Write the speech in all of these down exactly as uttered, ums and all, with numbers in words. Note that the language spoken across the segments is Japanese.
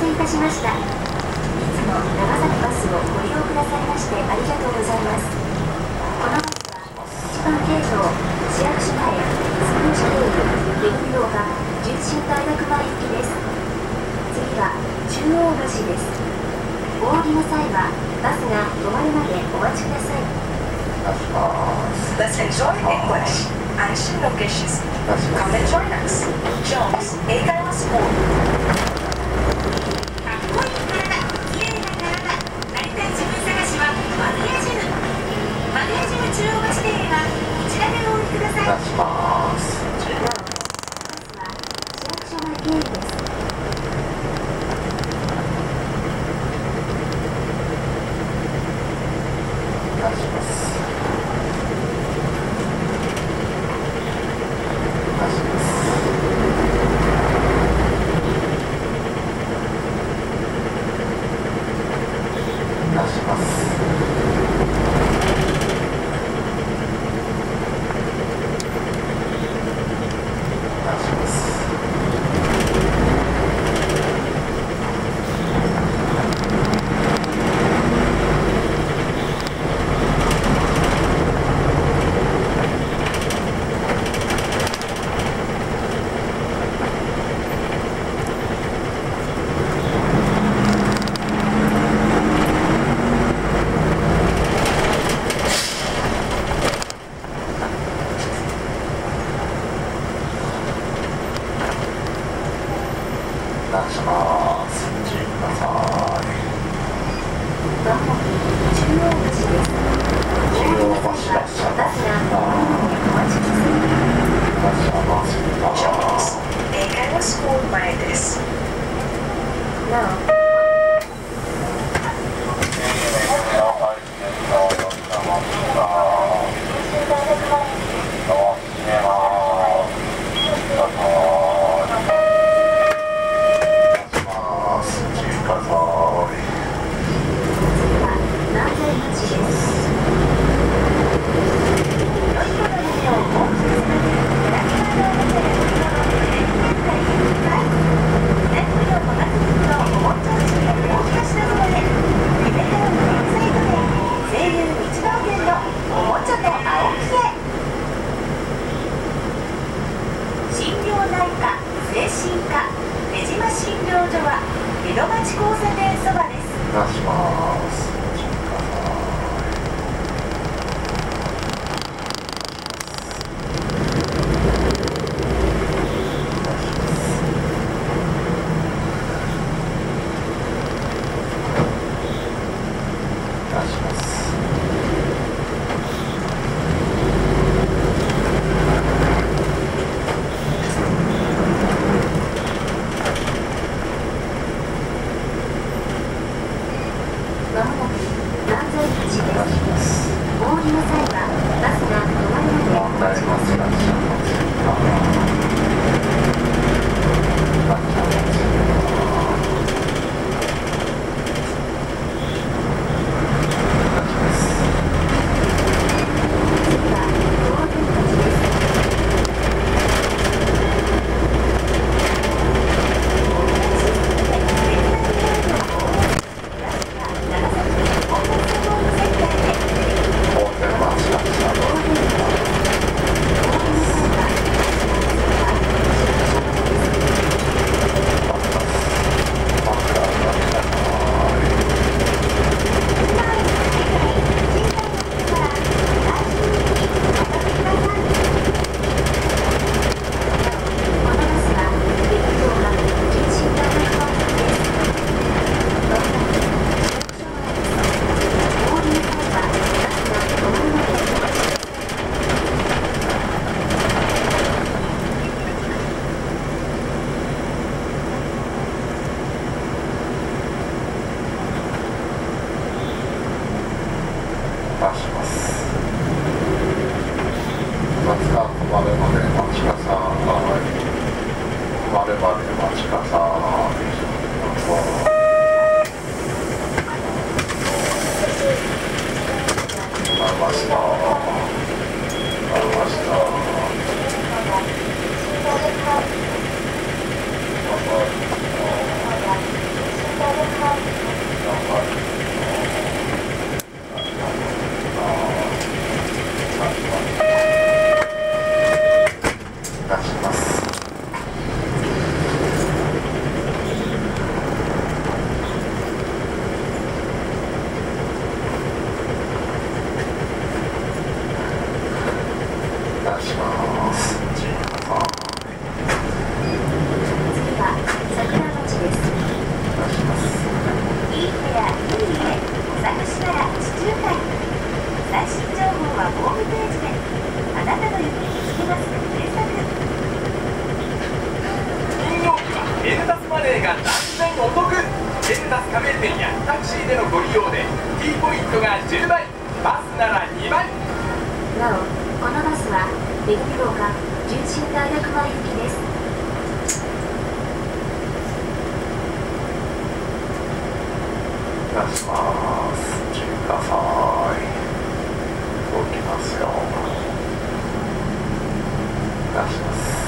せいたしました。いつも長崎バスをご利用くださいましてありがとうございます。このバスは一番形状、市役所前、スクール車道陸橋が純新大学前行きです。次は中央橋です。お降りの際はバスが止まるまでお待ちください。Let's enjoy English and Shin Nokeshi. Come and join us. Jones, Aikawa Sports. 加盟店やタクシーでのご利用で T ポイントがじゅうばい、バスならにばい。なお、このバスは恵み号館重心大学前行きです。いらっしゃいます。来てください。動きますよ。いらっしゃいます。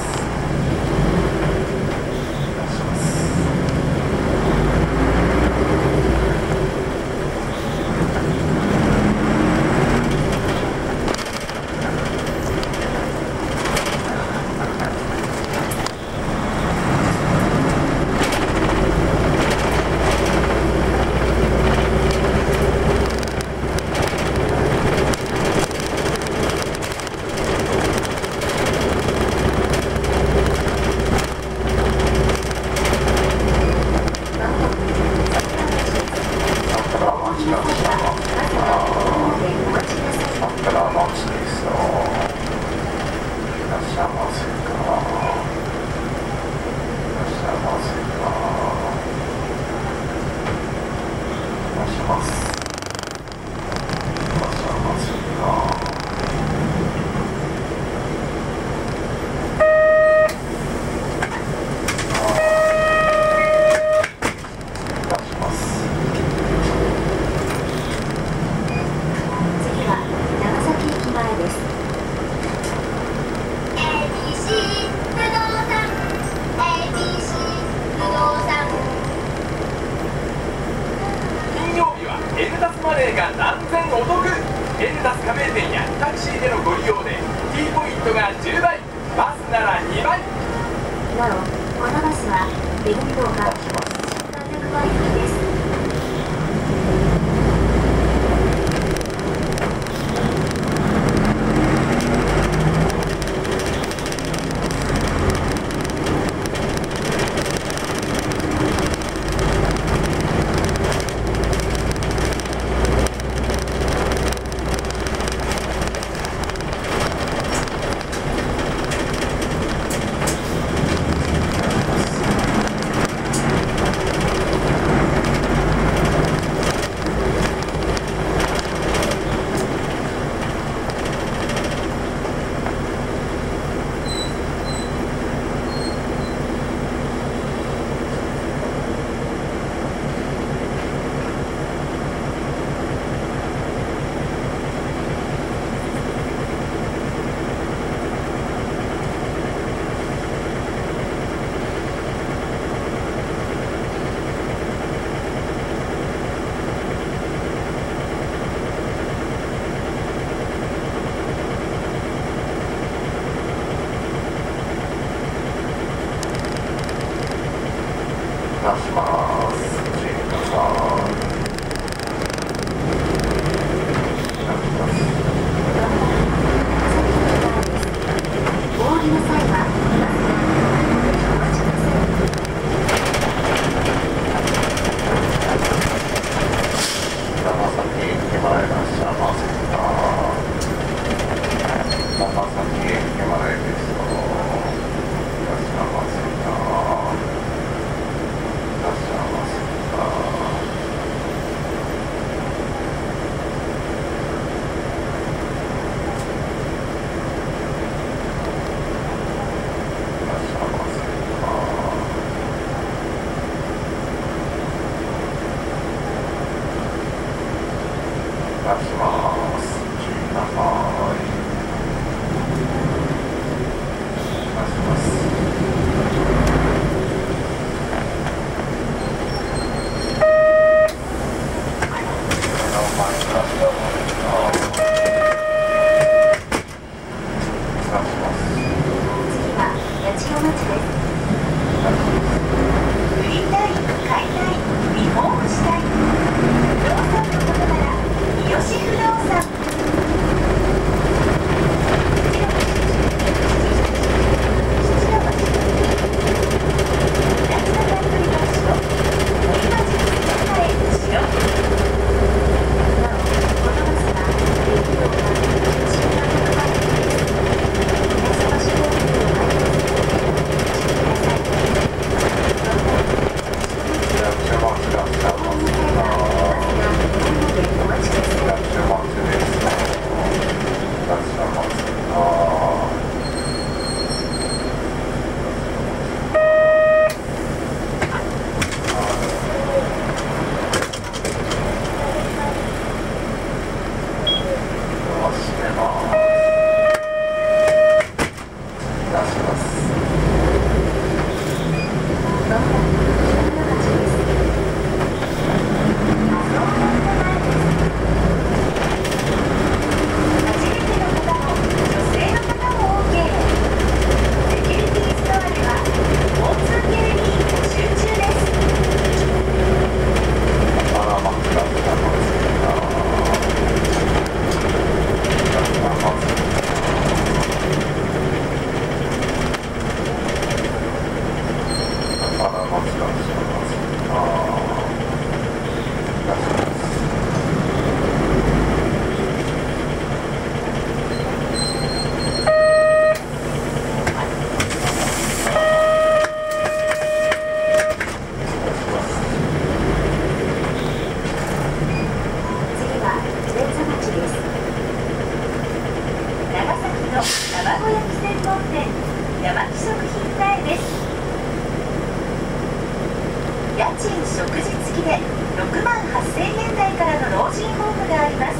でろくまんはっせんえん台からの老人ホームがあります。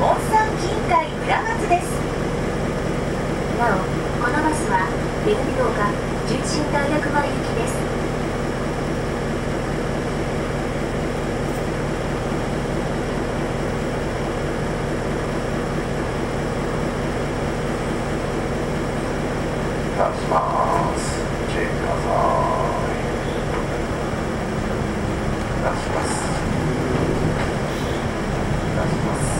温山近海裏松です。なおこのバスは恵みの丘純心大学前行きです。出します。チェックください。出します。出します。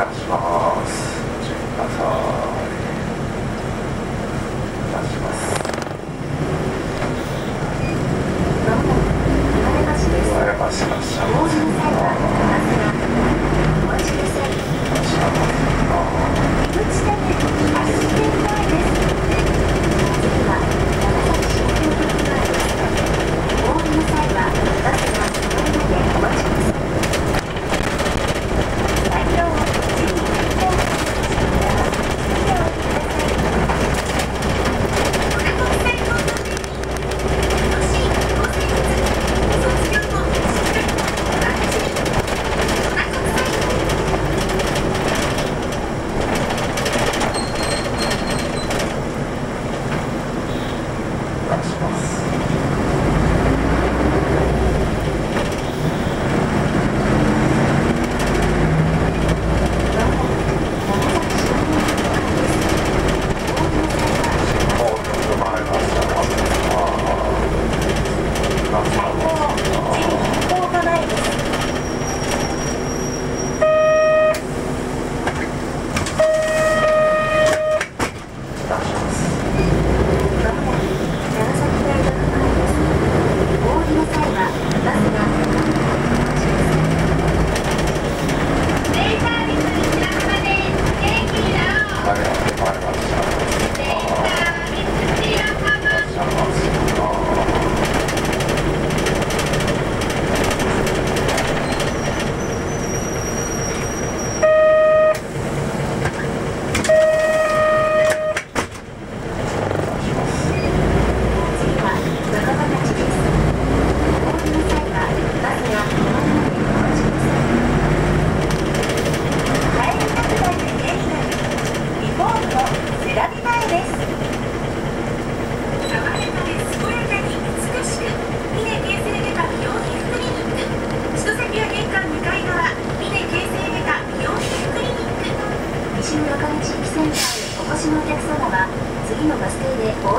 願いします。ご注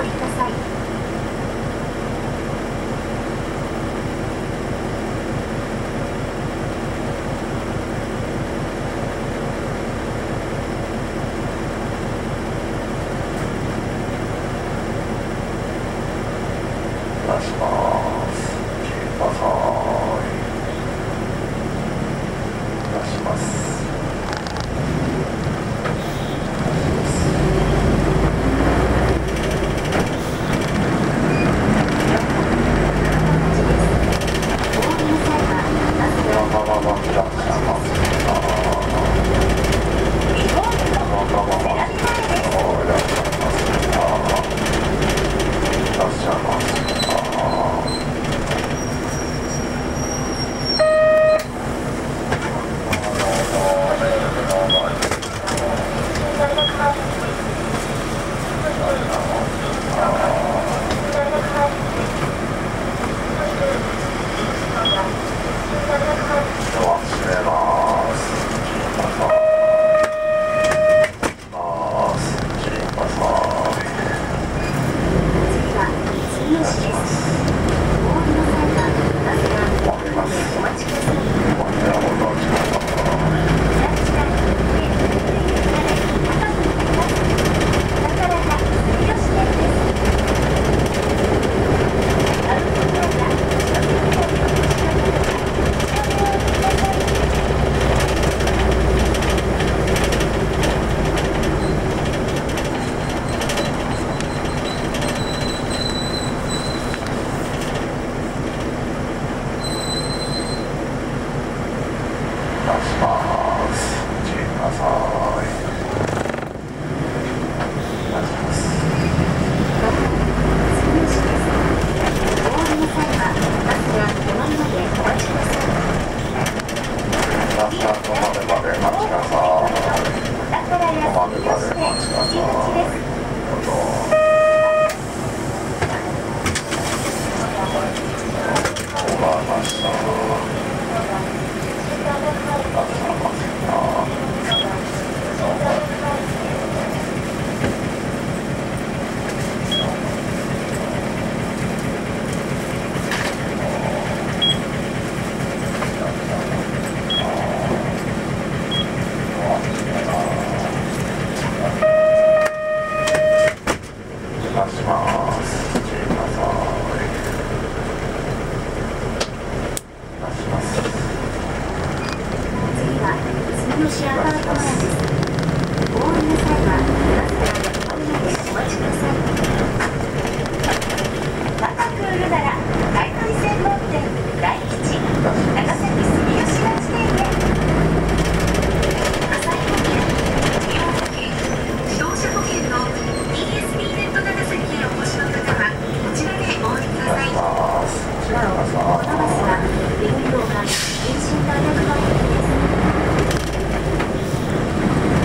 意ください。このバスは、陸上が延伸大学の駅です。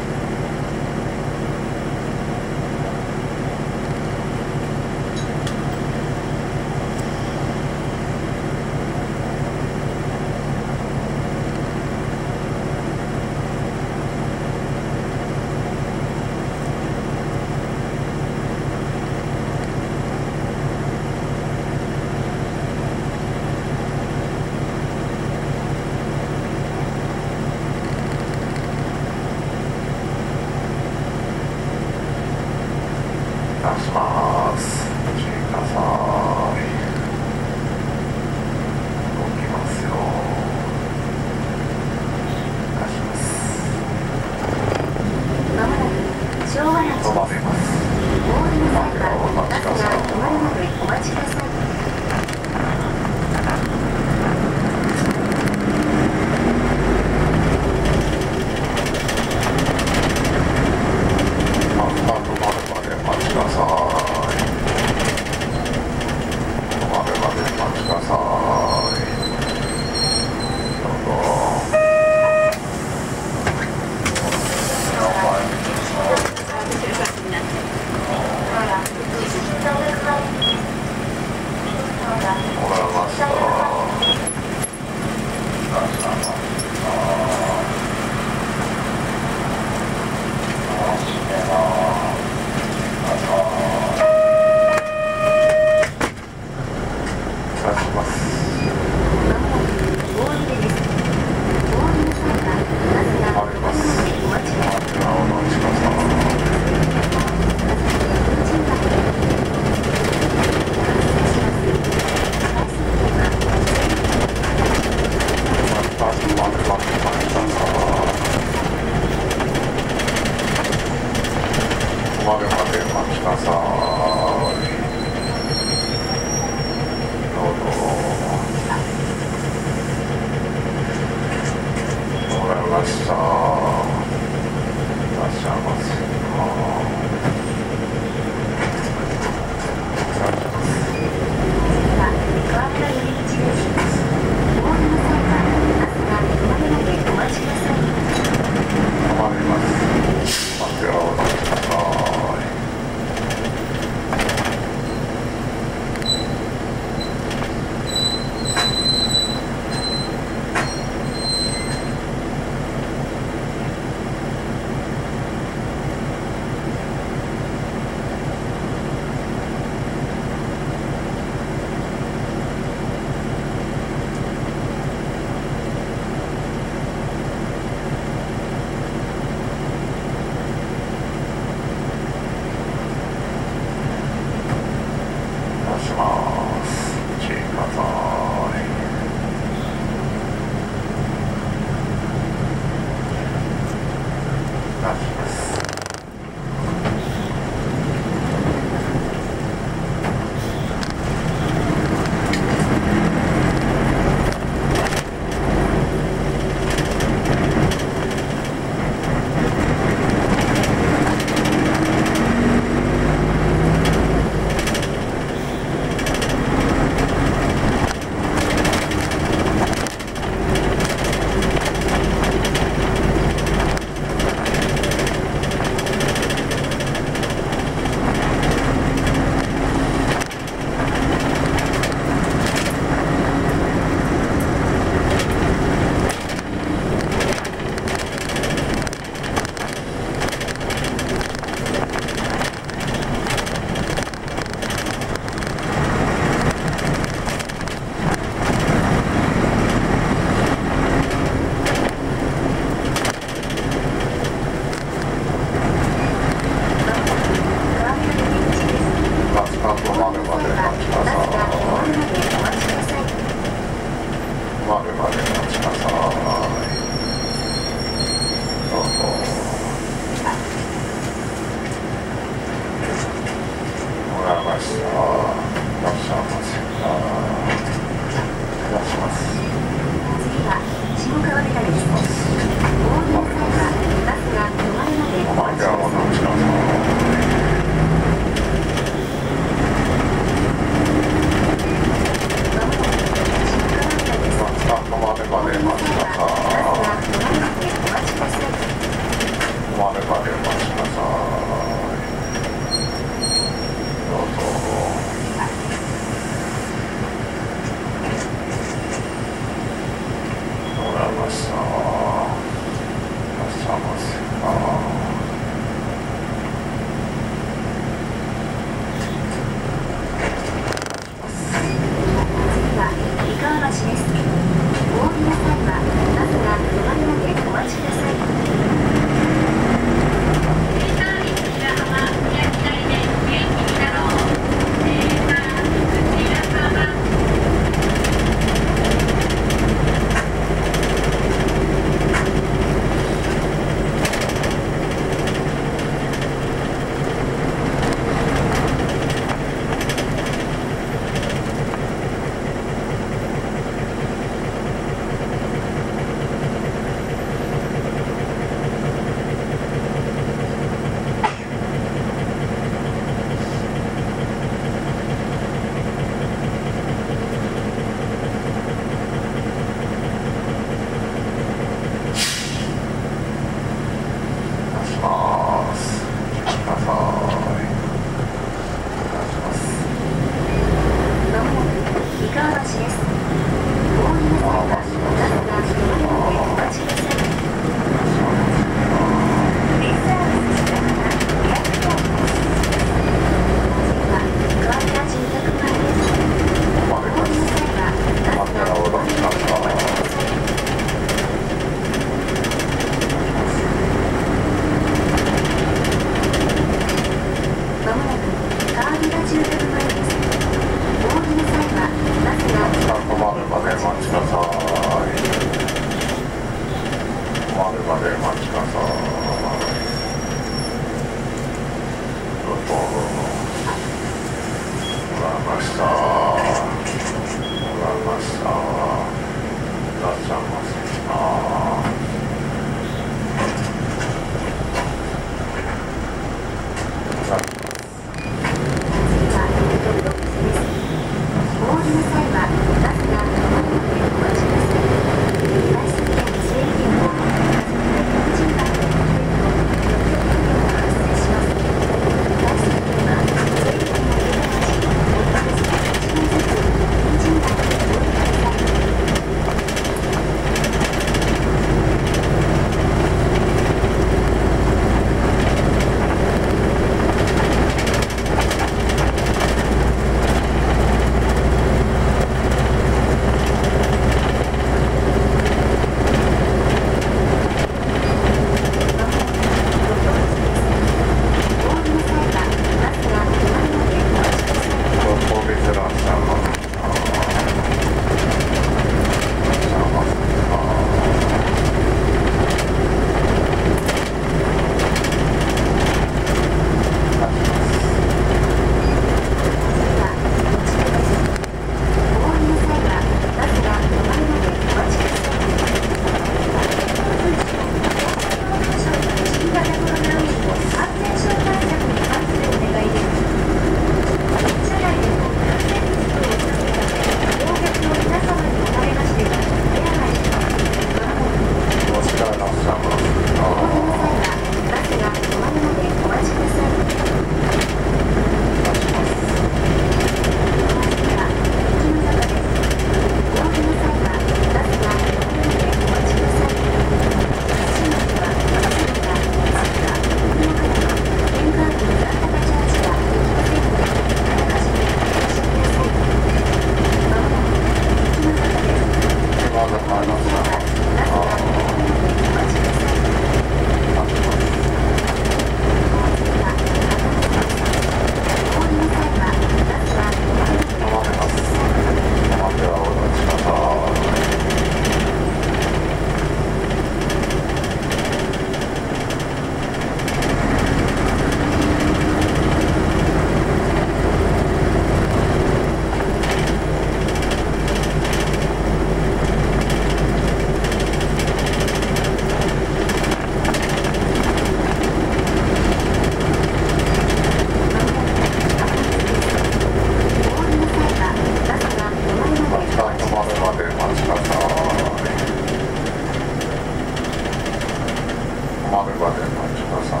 雨までお待ちください。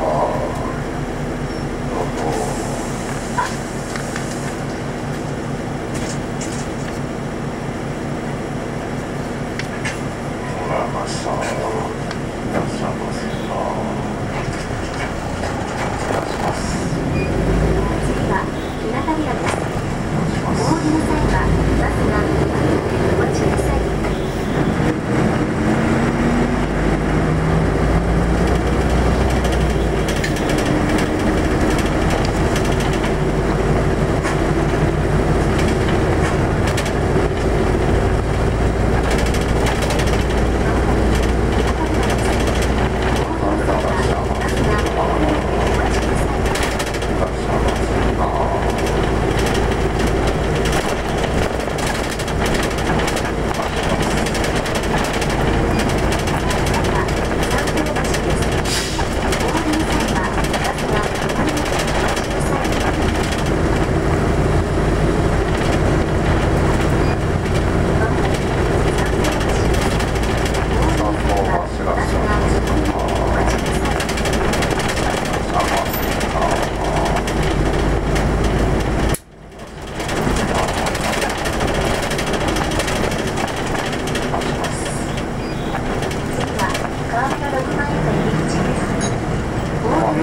どうぞ。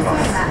Thank you.